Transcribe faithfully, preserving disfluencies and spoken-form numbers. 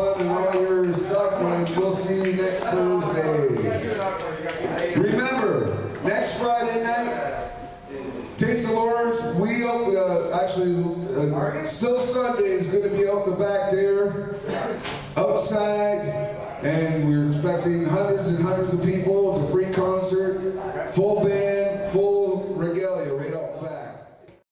blood and all your stuff, and we'll see you next Thursday. Remember, next Friday night, Taste of Lords, we open, uh, actually, uh, still Sunday is going to be open back there, outside, and we're expecting hundreds and hundreds of people. It's a free concert, full band.